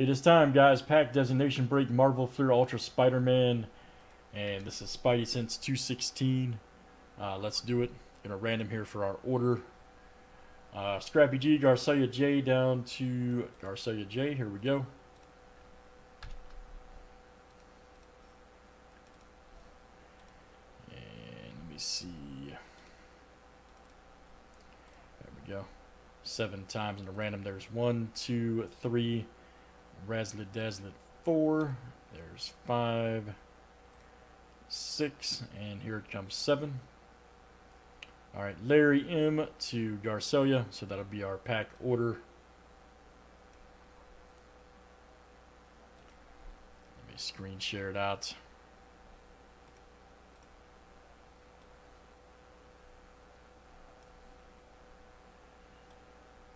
It is time, guys. Pack designation break, Marvel Fleer Ultra Spider-Man. And this is Spidey Sense 216. Let's do it. Gonna random here for our order. Scrappy G, Garcia J down to Garcia J. Here we go. And let me see. There we go. 7 times in a random. There's 1, 2, 3. Razzle Dazzle 4, there's 5, 6, and here it comes 7. All right, Larry M to Garcelia, so that'll be our pack order. Let me screen share it out.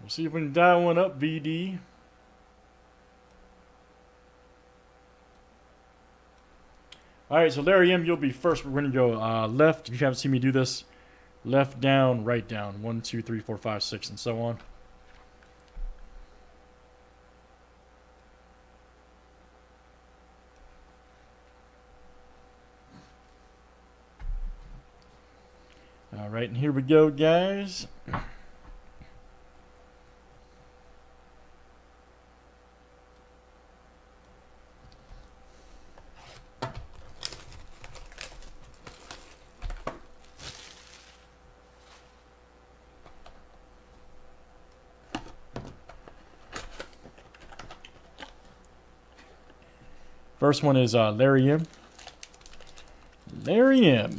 We'll see if we can dial one up, VD. All right, so Larry M, you'll be first. We're going to go left. If you haven't seen me do this, left down, right down. 1, 2, 3, 4, 5, 6, and so on. All right, and here we go, guys. First one is Larry M. Larry M.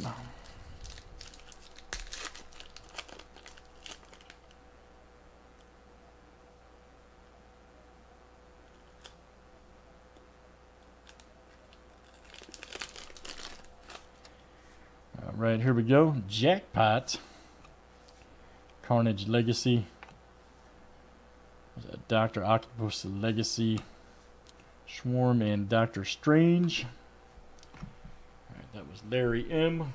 All right, here we go. Jackpot. Carnage Legacy. Dr. Octopus Legacy. Swarm and Doctor Strange. All right, that was Larry M.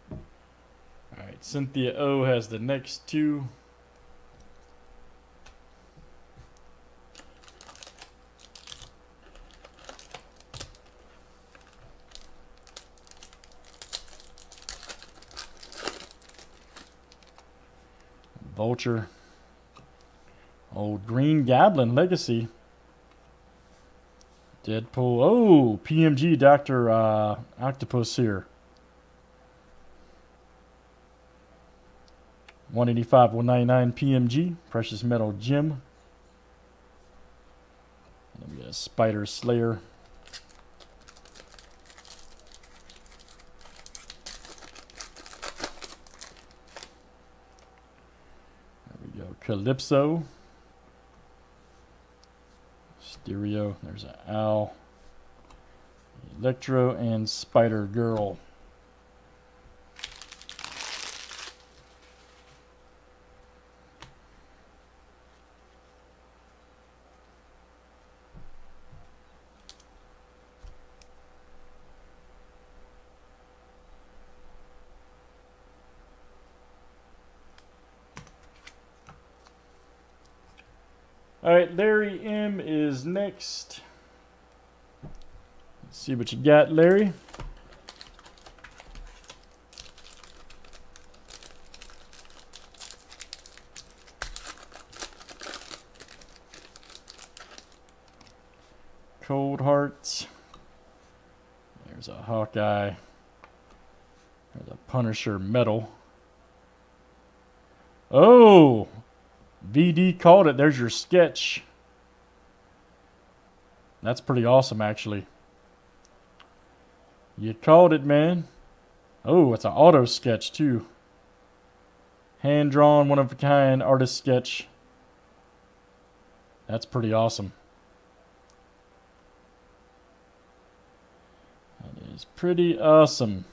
All right, Cynthia O has the next two. Vulture. Old Green Goblin Legacy. Deadpool. Oh, PMG Dr. Octopus here. 185, 199 PMG. Precious Metal Gem. Let me get a Spider Slayer. Calypso, Stereo, there's an owl, Electro, and Spider-Girl. All right, Larry M is next. Let's see what you got, Larry. Cold Hearts. There's a Hawkeye. There's a Punisher medal. Oh! VD called it. There's your sketch. That's pretty awesome, actually. You called it, man. Oh, it's an auto sketch, too. Hand-drawn, one-of-a-kind artist sketch. That's pretty awesome. That is pretty awesome.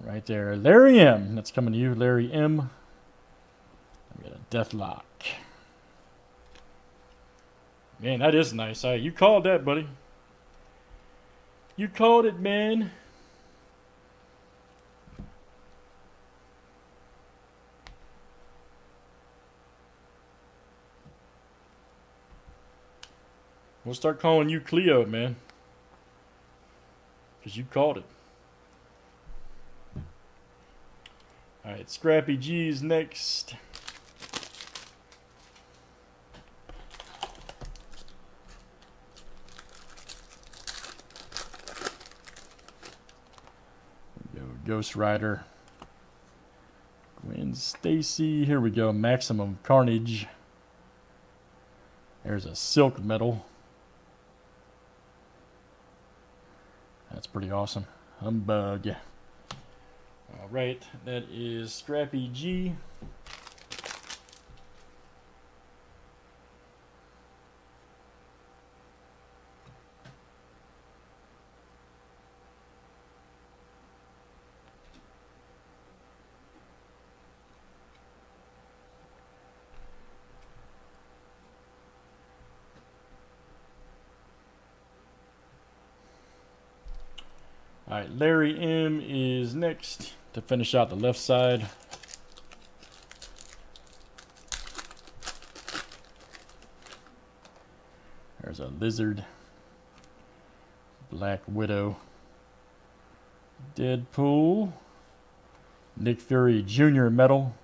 Right there. Larry M. That's coming to you, Larry M. Deathlock. Man, that is nice. Right, you called that, buddy. You called it, man. We'll start calling you Cleo, man. Because you called it. Alright, Scrappy G's next. There we go, Ghost Rider. Gwen Stacy. Here we go, Maximum Carnage. There's a Silk Medal. That's pretty awesome. Humbug. Alright, that is Scrappy G. Alright, Larry M is next to finish out the left side. There's a Lizard, Black Widow, Deadpool, Nick Fury Jr. medal,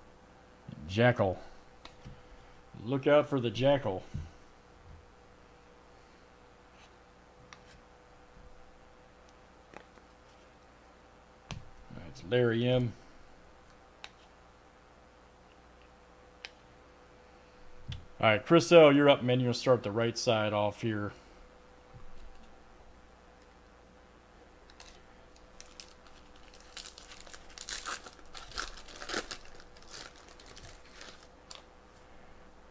and Jackal. Look out for the Jackal. Larry M. All right, Chris L, you're up, man. You're going to start the right side off here.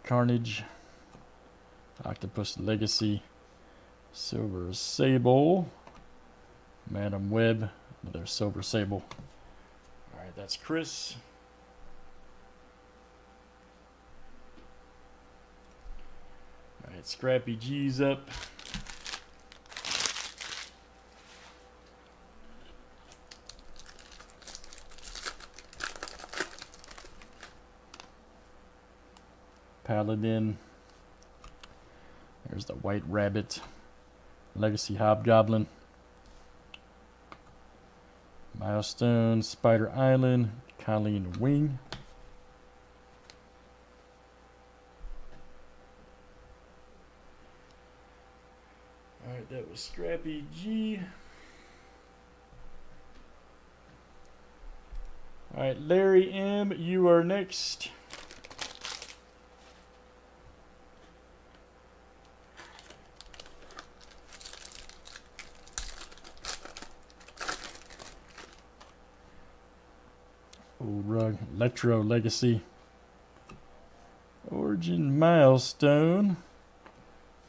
Carnage, Octopus Legacy, Silver Sable, Madam Web, another Silver Sable. That's Chris. All right, Scrappy G's up. Paladin. There's the White Rabbit. Legacy Hobgoblin. Milestone, Spider Island, Colleen Wing. Alright, that was Scrappy G. Alright, Larry M, you are next. Rug, Electro Legacy, Origin Milestone.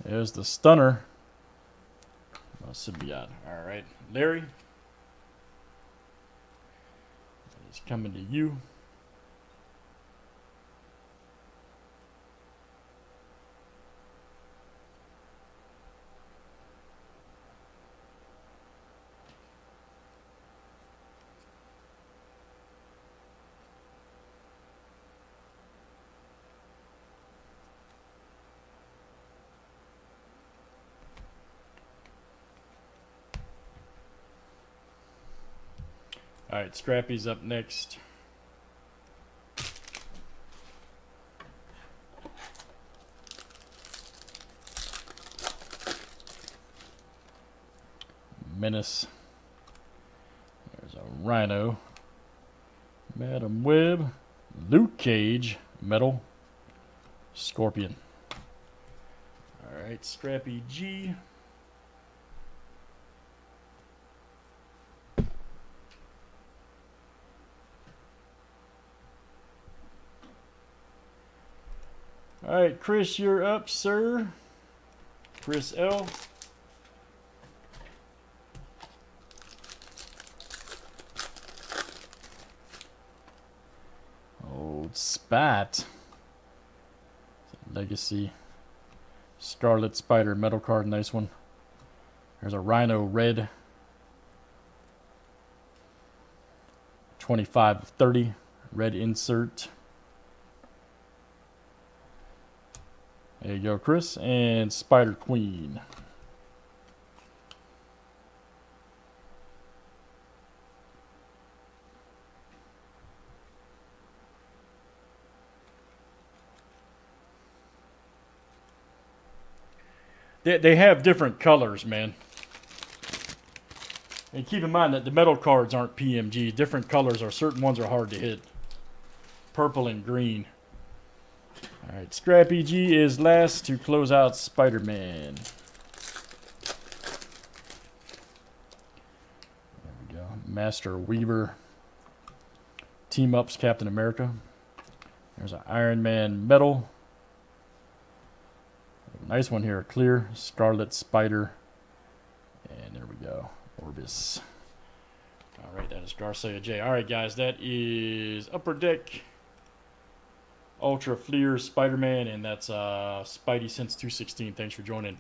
There's the Stunner. Symbiote. All right, Larry. He's coming to you. Alright, Scrappy's up next. Menace. There's a Rhino. Madam Web. Luke Cage. Metal. Scorpion. Alright, Scrappy G. All right, Chris, you're up, sir. Chris L. Old Spat. Legacy. Scarlet Spider metal card, nice one. There's a Rhino red. 25/30 red insert. There you go, Chris. And Spider Queen. They have different colors, man. And keep in mind that the metal cards aren't PMG. Different colors are, certain ones are hard to hit. Purple and green. Alright, Scrappy G is last to close out Spider-Man. There we go. Master Weaver. Team Ups, Captain America. There's an Iron Man metal. Nice one here. Clear, Scarlet Spider. And there we go. Orbis. All right, that is Garcia J. All right, guys, that is Upper Deck Ultra Fleer Spider-Man, and that's Spidey Sense 216. Thanks for joining.